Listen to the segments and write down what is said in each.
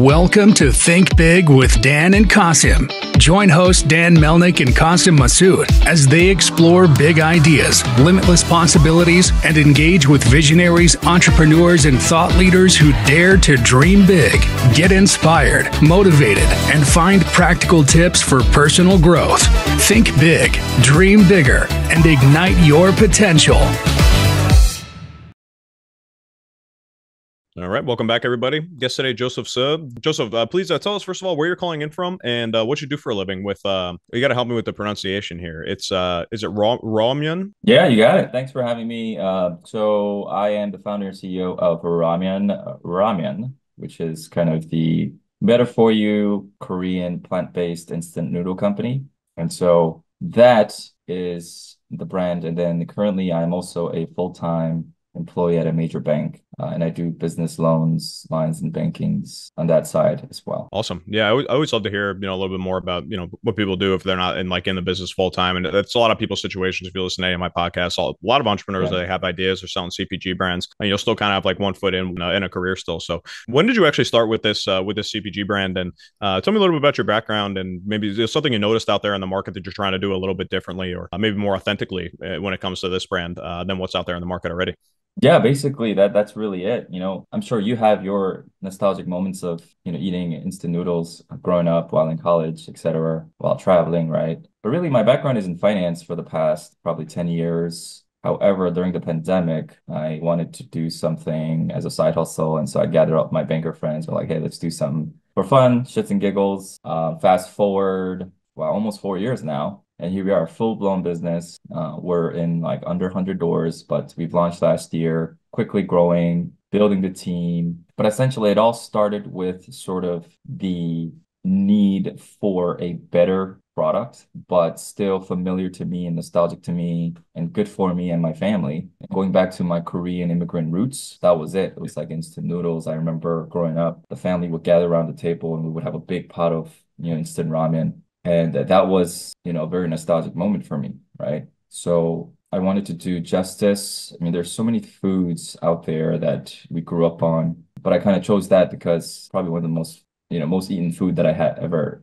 Welcome to Think Big with Dan and Qasim. Join host Dan Melnick and Qasim Masood as they explore big ideas, limitless possibilities, and engage with visionaries, entrepreneurs, and thought leaders who dare to dream big, get inspired, motivated, and find practical tips for personal growth. Think big, dream bigger, and ignite your potential. All right, welcome back, everybody. Guest today, Joseph Seo. Joseph, please tell us, first of all, where you're calling in from and what you do for a living with, you got to help me with the pronunciation here. It's, is it RAWMYUN? Yeah, you got it. Thanks for having me. So I am the founder and CEO of RAWMYUN, which is kind of the better-for-you Korean plant-based instant noodle company. And so that is the brand. And then currently I'm also a full-time employee at a major bank, and I do business loans, lines, and bankings on that side as well. Awesome. Yeah, I always love to hear a little bit more about what people do if they're not in the business full time, and that's a lot of people's situations. If you listen to any of my podcasts, a lot of entrepreneurs that have ideas or selling CPG brands, and you'll still kind of have like one foot in a career still. So when did you actually start with this CPG brand? And tell me a little bit about your background and maybe there's something you noticed out there in the market that you're trying to do a little bit differently or maybe more authentically when it comes to this brand than what's out there in the market already. Yeah, basically that's really it. I'm sure you have your nostalgic moments of, eating instant noodles growing up while in college, et cetera, while traveling, right? But really my background is in finance for the past probably 10 years. However, during the pandemic, I wanted to do something as a side hustle. And so I gathered up my banker friends. We're like, hey, let's do something for fun, shits and giggles. Fast forward, well, almost 4 years now. And here we are, full-blown business. We're in like under 100 doors, but we've launched last year, quickly growing, building the team. But essentially, it all started with sort of the need for a better product, but still familiar to me and nostalgic to me and good for me and my family. And going back to my Korean immigrant roots, that was it. It was like instant noodles. I remember growing up, the family would gather around the table and we would have a big pot of instant ramen. And that was, a very nostalgic moment for me, right? So I wanted to do justice. I mean, there's so many foods out there that we grew up on, but I kind of chose that because probably one of the most, most eaten food that I had ever,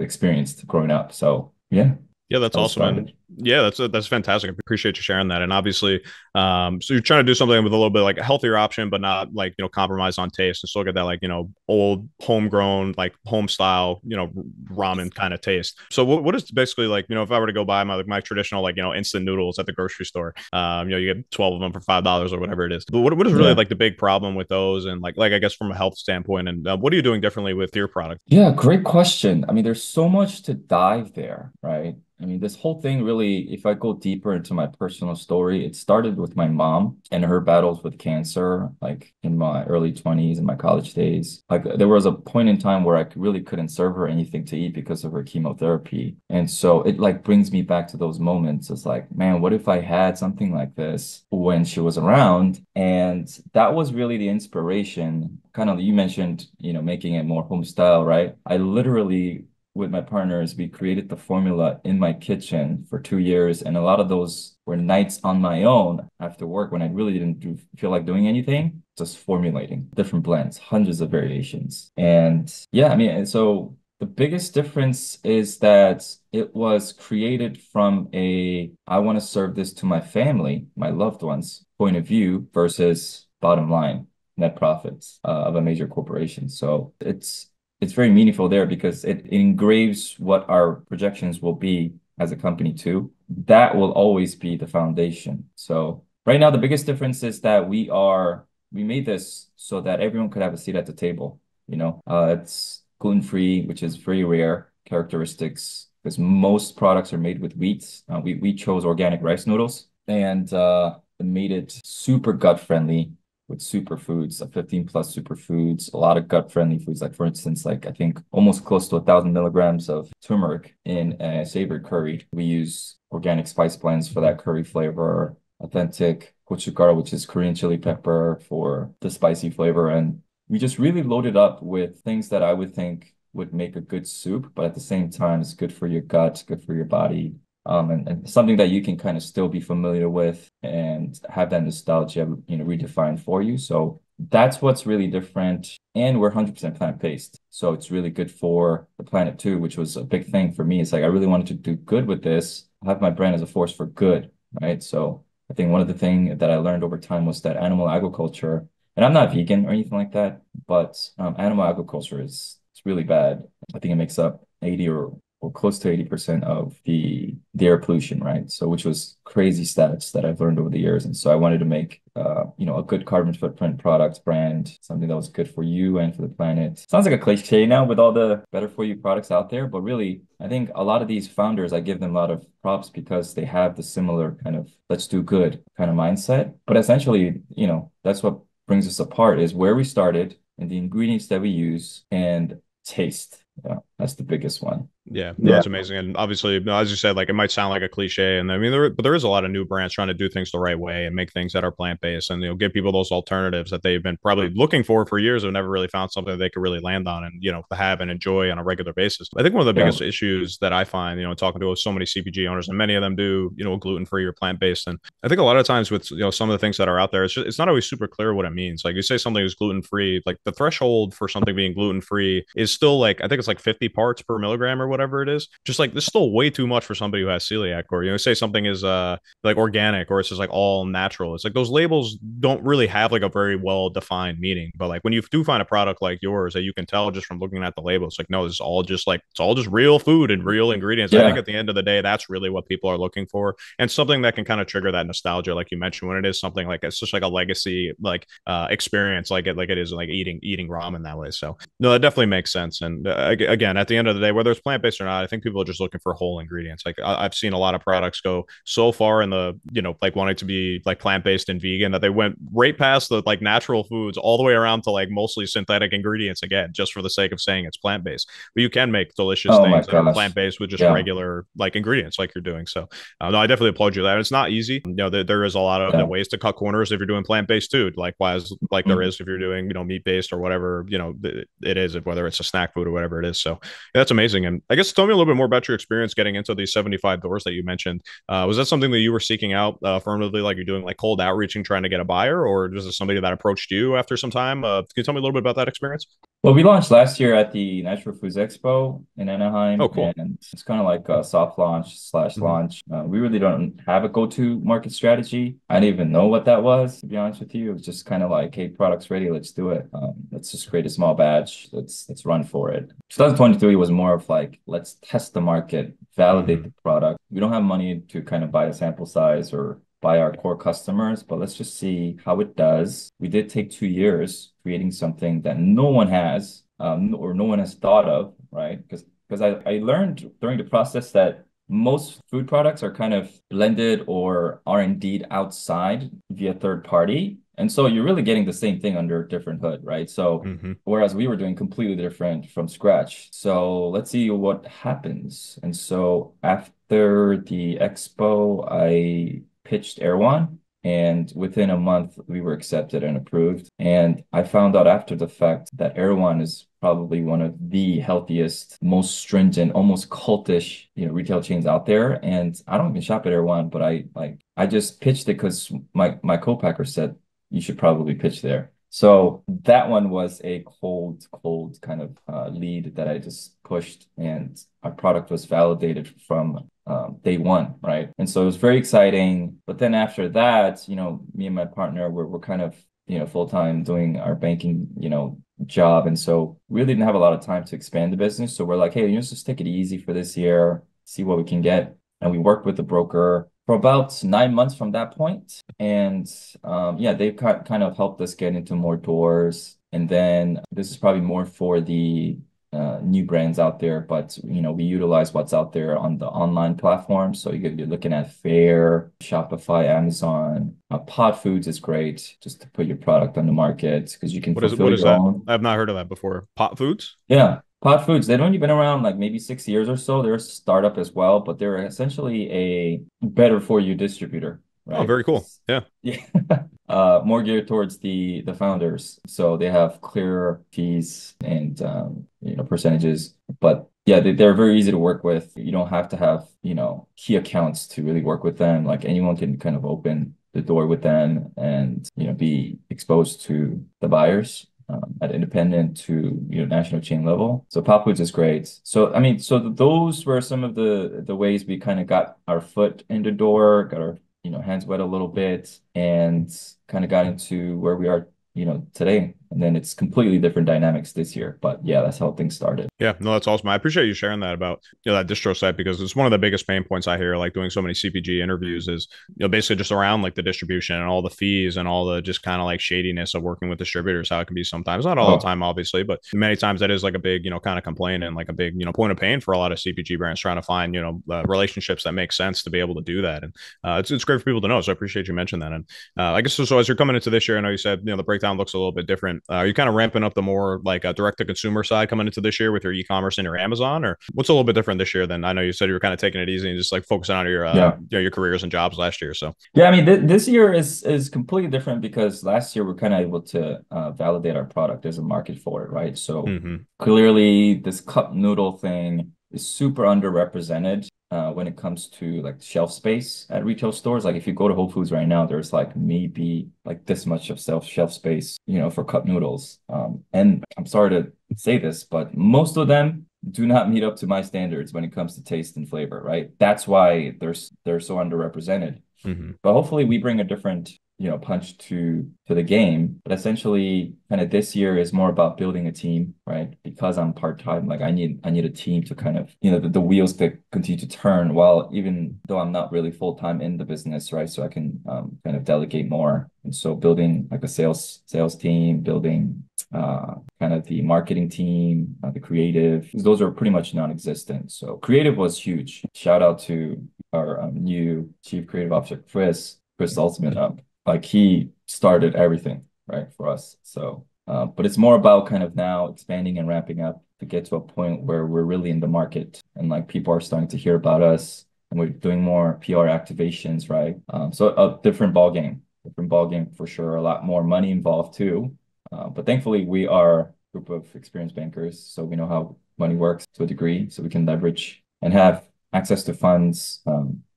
experienced growing up. So yeah. Yeah, that's awesome. And yeah, that's fantastic. I appreciate you sharing that. And obviously, so you're trying to do something with a little bit like a healthier option, but not like, compromise on taste and still get that like, old homegrown, like home style, ramen kind of taste. So what is basically like, if I were to go buy my traditional, like, instant noodles at the grocery store, you get 12 of them for $5 or whatever it is. But what is really like the big problem with those? And like, I guess from a health standpoint and what are you doing differently with your product? Yeah, great question. I mean, there's so much to dive there, right? I mean, this whole thing really, if I go deeper into my personal story, it started with my mom and her battles with cancer, like in my early 20s and my college days. Like there was a point in time where I really couldn't serve her anything to eat because of her chemotherapy. And so it like brings me back to those moments. It's like, man, what if I had something like this when she was around? And that was really the inspiration. Kind of, you mentioned, making it more home style, right? I literally, with my partners, we created the formula in my kitchen for 2 years. And a lot of those were nights on my own after work when I really didn't feel like doing anything, just formulating different blends, hundreds of variations. And yeah, I mean, so the biggest difference is that it was created from a, I want to serve this to my family, my loved ones, point of view versus bottom line net profits of a major corporation. So it's very meaningful there because it engraves what our projections will be as a company too. That will always be the foundation. So right now, the biggest difference is that we made this so that everyone could have a seat at the table. It's gluten-free, which is very rare characteristics because most products are made with wheat. We chose organic rice noodles and made it super gut friendly with superfoods, 15+ superfoods, a lot of gut-friendly foods. Like for instance, like I think almost close to 1,000 milligrams of turmeric in a savory curry. We use organic spice blends for that curry flavor, authentic gochugaru, which is Korean chili pepper for the spicy flavor. And we just really loaded up with things that I would think would make a good soup, but at the same time, it's good for your gut, good for your body. And something that you can kind of still be familiar with and have that nostalgia, redefined for you. So that's what's really different. and we're 100% plant-based. So it's really good for the planet too, which was a big thing for me. It's like, I really wanted to do good with this, have my brand as a force for good, right? So I think one of the things that I learned over time was that animal agriculture, and I'm not vegan or anything like that, but animal agriculture is really bad. I think it makes up 80 or close to 80% of the air pollution, right? So which was crazy stats that I've learned over the years. And so I wanted to make, a good carbon footprint product brand, something that was good for you and for the planet. Sounds like a cliche now with all the better for you products out there, but really, I think a lot of these founders, I give them a lot of props because they have the similar kind of let's do good kind of mindset. But essentially, that's what brings us apart is where we started and the ingredients that we use and taste. Yeah, that's the biggest one. Yeah, no, that's amazing. And obviously, as you said, it might sound like a cliche, and but there is a lot of new brands trying to do things the right way and make things that are plant-based and give people those alternatives that they've been probably looking for years and never really found something that they could really land on and, have and enjoy on a regular basis. I think one of the biggest issues that I find, talking to so many CPG owners, and many of them do, gluten-free or plant-based. And I think a lot of times with, some of the things that are out there, it's not always super clear what it means. Like you say something is gluten-free, like the threshold for something being gluten-free is still I think it's 50 parts per milligram or whatever it is. Just this is still way too much for somebody who has celiac, or say something is organic, or it's just all natural. It's those labels don't really have a very well defined meaning. But when you do find a product like yours that you can tell just from looking at the label, it's no, this is all just it's all just real food and real ingredients. Yeah. I think at the end of the day, that's really what people are looking for, and something that can kind of trigger that nostalgia, like you mentioned, when it is something it's just a legacy experience, like it is eating ramen that way. So no, that definitely makes sense. And again, at the end of the day, whether it's plant-based or not, I think people are just looking for whole ingredients. I've seen a lot of products go so far in the, wanting to be plant-based and vegan that they went right past the natural foods all the way around to mostly synthetic ingredients again, just for the sake of saying it's plant-based. But you can make delicious things that are plant-based with just regular ingredients you're doing. So no, I definitely applaud you that. It's not easy. There is a lot of ways to cut corners if you're doing plant-based too. Likewise, there is if you're doing, meat-based or whatever, it is, whether it's a snack food or whatever it is. So that's amazing. And I guess tell me a little bit more about your experience getting into these 75 doors that you mentioned. Was that something that you were seeking out affirmatively, you're doing cold outreach and trying to get a buyer, or was it somebody that approached you after some time? Can you tell me a little bit about that experience? Well, we launched last year at the Natural Foods Expo in Anaheim. Oh, cool. And it's kind of like a soft launch / launch. We really don't have a go-to market strategy. I didn't even know what that was, to be honest with you. It was just kind of hey, product's ready. Let's do it. Let's just create a small batch. Let's run for it. 2023 was more of let's test the market, validate the product. We don't have money to kind of buy a sample size or by our core customers, but let's just see how it does. We did take 2 years creating something that no one has or no one has thought of, right? Because I learned during the process that most food products are kind of blended or are indeed outside via third party. And so you're really getting the same thing under a different hood, right? So whereas we were doing completely different from scratch. So let's see what happens. And so after the expo, I pitched Erewhon, and within a month we were accepted and approved. And I found out after the fact that Erewhon is probably one of the healthiest, most stringent, almost cultish, retail chains out there. And I don't even shop at Erewhon, but I just pitched it because my co-packer said you should probably pitch there. So that one was a cold kind of lead that I just pushed, and our product was validated from day one, right? And so it was very exciting. But then after that, me and my partner were kind of, full-time doing our banking, job. And so really didn't have a lot of time to expand the business. So we're like, hey, let's just take it easy for this year, see what we can get. And we worked with the broker for about 9 months from that point. And they've kind of helped us get into more doors. And then this is probably more for the new brands out there, but we utilize what's out there on the online platform. So you're looking at Fair, Shopify, Amazon. Pod Foods is great just to put your product on the market because you can. What is that? I've not heard of that before. Pod Foods? Yeah. Pod Foods, they've only been around maybe 6 years or so. They're a startup as well, but they're essentially a better-for-you distributor. Right? Oh, very cool. Yeah. More geared towards the founders. So they have clearer fees and percentages. But yeah, they're very easy to work with. You don't have to have key accounts to really work with them. Anyone can kind of open the door with them and be exposed to the buyers. at independent to national chain level. So Pod Foods is great. So I mean, so those were some of the ways we kind of got our foot in the door, got our hands wet a little bit, and kind of got into where we are today. And then it's completely different dynamics this year. But yeah, that's how things started. Yeah, no, that's awesome. I appreciate you sharing that about that distro site, because it's one of the biggest pain points I hear, like doing so many CPG interviews is, basically just around like the distribution and all the fees and all the just kind of like shadiness of working with distributors, how it can be sometimes, not all the time, obviously, but many times that is like a big, kind of complaint and like a big, point of pain for a lot of CPG brands trying to find, relationships that make sense to be able to do that. And it's great for people to know. So I appreciate you mentioning that. And I guess, so as you're coming into this year, I know you said, the breakdown looks a little bit different. Are you kind of ramping up the more like a direct to consumer side coming into this year with your e-commerce and your Amazon, or what's a little bit different this year than, I know you said you were kind of taking it easy and just like focusing on your careers and jobs last year? So yeah, I mean, this year is completely different, because last year we're kind of able to validate our product. There's a market for it, right? So clearly this cup noodle thing is super underrepresented when it comes to like shelf space at retail stores. Like if you go to Whole Foods right now, there's like maybe like this much of shelf space, for cup noodles. And I'm sorry to say this, but most of them do not meet up to my standards when it comes to taste and flavor, right? That's why they're so underrepresented. But hopefully we bring a different punch to the game. But essentially, kind of this year is more about building a team, right? Because I'm part-time, like I need a team to kind of, the wheels to continue to turn, while even though I'm not really full-time in the business, right? So I can kind of delegate more. And so building like a sales team, building kind of the marketing team, the creative, those are pretty much non-existent. So creative was huge. Shout out to our new Chief Creative Officer, Chris Altman. Like he started everything, right, for us. So, but it's more about kind of now expanding and wrapping up to get to a point where we're really in the market and like people are starting to hear about us, and we're doing more PR activations, right? So a different ball game for sure. A lot more money involved too. But thankfully we are a group of experienced bankers, so we know how money works to a degree, so we can leverage and have access to funds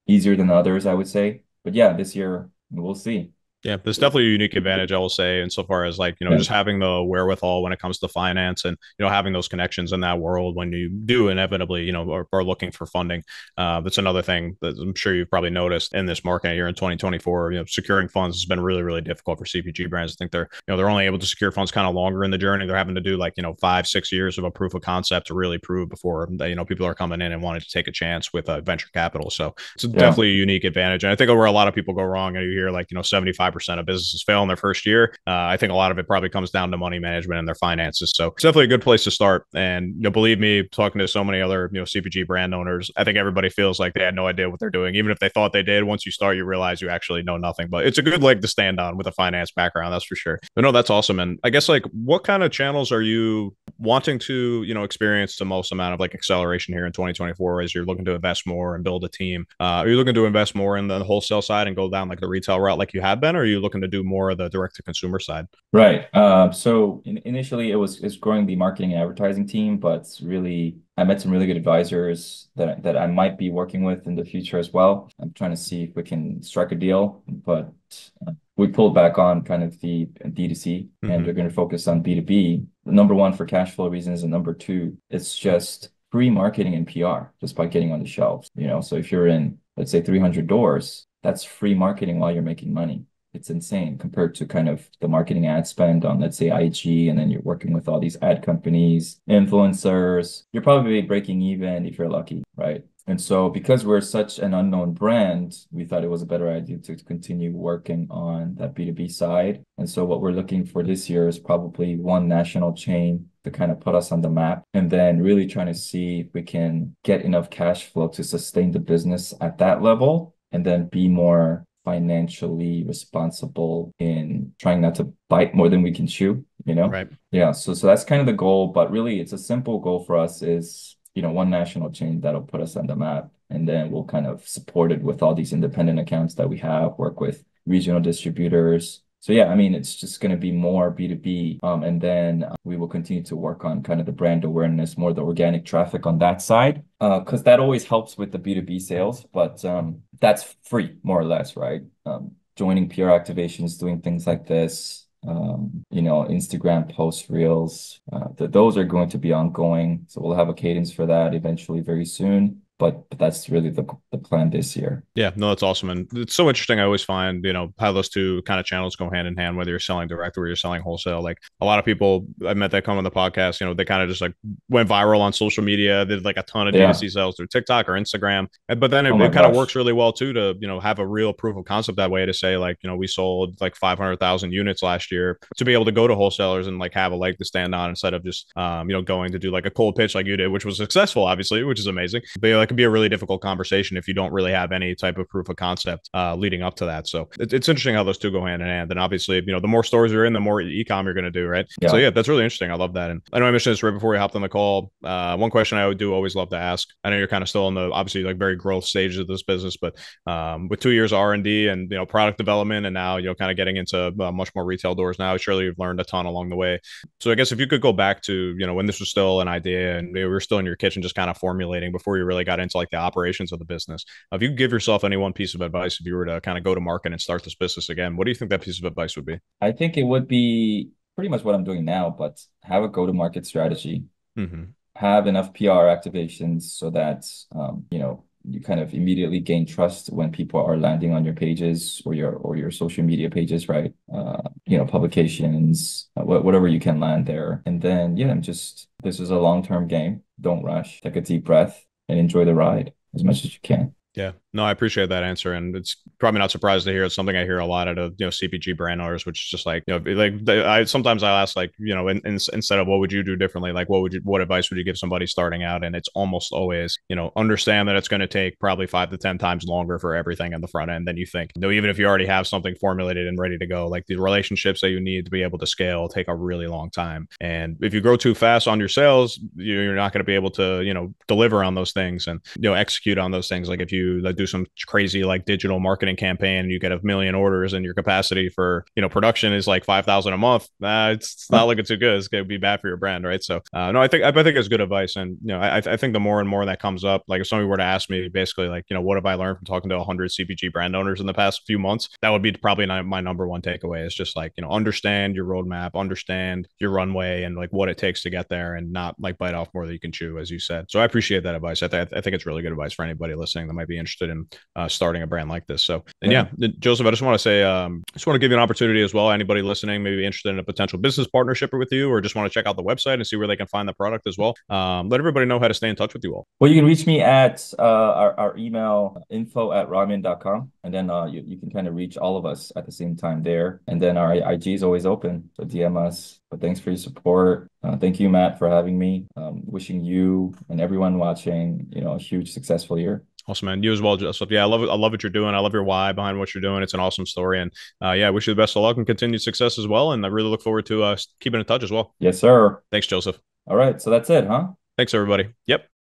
easier than others, I would say. But yeah, this year we'll see. Yeah, there's definitely a unique advantage, I will say, insofar as like, just having the wherewithal when it comes to finance and, having those connections in that world when you do inevitably, are looking for funding. That's another thing that I'm sure you've probably noticed in this market here in 2024, securing funds has been really, really difficult for CPG brands. I think they're, they're only able to secure funds kind of longer in the journey. They're having to do like, 5-6 years of a proof of concept to really prove before, people are coming in and wanting to take a chance with venture capital. So it's definitely a unique advantage. And I think where a lot of people go wrong, and you hear like, 75% of businesses fail in their first year. I think a lot of it probably comes down to money management and their finances. So it's definitely a good place to start. And believe me, talking to so many other CPG brand owners, I think everybody feels like they had no idea what they're doing. Even if they thought they did, once you start, you realize you actually know nothing. But it's a good leg to stand on with a finance background, that's for sure. But no, that's awesome. And I guess like, what kind of channels are you wanting to experience the most amount of like acceleration here in 2024 as you're looking to invest more and build a team? Are you looking to invest more in the wholesale side and go down like the retail route like you have been? Or are you looking to do more of the direct to consumer side? Right. So initially it's growing the marketing and advertising team, but really I met some really good advisors that I might be working with in the future as well. I'm trying to see if we can strike a deal, but we pulled back on kind of the D2C and we're going to focus on B2B. Number one, for cash flow reasons, and number two, it's just free marketing and PR just by getting on the shelves. So if you're in, let's say, 300 doors, that's free marketing while you're making money. It's insane compared to kind of the marketing ad spend on, let's say, IG, and then you're working with all these ad companies, influencers. You're probably breaking even if you're lucky, right? And so because we're such an unknown brand, we thought it was a better idea to continue working on that B2B side. And so what we're looking for this year is probably one national chain to kind of put us on the map, and then really trying to see if we can get enough cash flow to sustain the business at that level, and then be more financially responsible in trying not to bite more than we can chew, Right. Yeah. So that's kind of the goal, but really it's a simple goal for us is, one national chain that'll put us on the map, and then we'll kind of support it with all these independent accounts that we have, work with regional distributors. So yeah, I mean, it's just going to be more B2B. And then we will continue to work on kind of the brand awareness, more the organic traffic on that side, because that always helps with the B2B sales. But that's free, more or less, right? Joining PR activations, doing things like this, Instagram posts, reels, those are going to be ongoing. So we'll have a cadence for that eventually very soon. But that's really the plan this year. Yeah, no, that's awesome. And it's so interesting. I always find, how those two kind of channels go hand in hand, whether you're selling direct or you're selling wholesale. Like a lot of people I met that come on the podcast, they kind of just like went viral on social media, did like a ton of D2C sales through TikTok or Instagram. But then it kind of works really well too to, have a real proof of concept that way to say like, we sold like 500,000 units last year, to be able to go to wholesalers and like have a leg to stand on instead of just, going to do like a cold pitch like you did, which was successful, obviously, which is amazing. But that could be a really difficult conversation if you don't really have any type of proof of concept leading up to that. So it's interesting how those two go hand in hand. And obviously, the more stores you're in, the more e-com you're going to do, right? Yeah. So yeah, that's really interesting. I love that. And I know I mentioned this right before we hopped on the call. One question I always love to ask. I know you're kind of still in the obviously like very growth stages of this business, but with 2 years of R&D and product development, and now kind of getting into much more retail doors now, surely you've learned a ton along the way. So I guess if you could go back to when this was still an idea and we were still in your kitchen, just kind of formulating before you really got into like the operations of the business. If you could give yourself any one piece of advice, if you were to kind of go to market and start this business again, what do you think that piece of advice would be? I think it would be pretty much what I'm doing now, but have a go-to-market strategy, have enough PR activations so that, you kind of immediately gain trust when people are landing on your pages or your social media pages, right? Publications, whatever you can land there. And then, this is a long-term game. Don't rush. Take a deep breath and enjoy the ride as much as you can. Yeah, no, I appreciate that answer. And it's probably not surprised to hear. It's something I hear a lot out of, CPG brand owners, which is just like, I'll ask like, instead of what would you do differently? Like, what advice would you give somebody starting out? And it's almost always, understand that it's going to take probably 5 to 10 times longer for everything on the front end than you think. No, even if you already have something formulated and ready to go, like the relationships that you need to be able to scale take a really long time. And if you grow too fast on your sales, you're not going to be able to, deliver on those things and, execute on those things. Like if you do some crazy like digital marketing campaign and you get 1 million orders and your capacity for production is like 5,000 a month, it's not looking too good. It's gonna be bad for your brand, right? So no, I think it's good advice. And I think the more and more that comes up, like if somebody were to ask me basically like what have I learned from talking to 100 CPG brand owners in the past few months, that would be probably my number one takeaway. It's just like understand your roadmap, understand your runway, and like what it takes to get there, and not like bite off more than you can chew, as you said. So I appreciate that advice. I think it's really good advice for anybody listening that might be interested in starting a brand like this. So, and yeah, Joseph, I just want to say, I just want to give you an opportunity as well. Anybody listening, maybe interested in a potential business partnership with you, or just want to check out the website and see where they can find the product as well. Let everybody know how to stay in touch with you all. Well, you can reach me at our email, info@rawmyun.com. And then you can kind of reach all of us at the same time there. And then our IG is always open. So DM us. But thanks for your support. Thank you, Matt, for having me. Wishing you and everyone watching, a huge successful year. Awesome, man. You as well, Joseph. Yeah, I love it. I love what you're doing. I love your why behind what you're doing. It's an awesome story. And I wish you the best of luck and continued success as well. And I really look forward to keeping in touch as well. Yes, sir. Thanks, Joseph. All right. So that's it, huh? Thanks, everybody. Yep.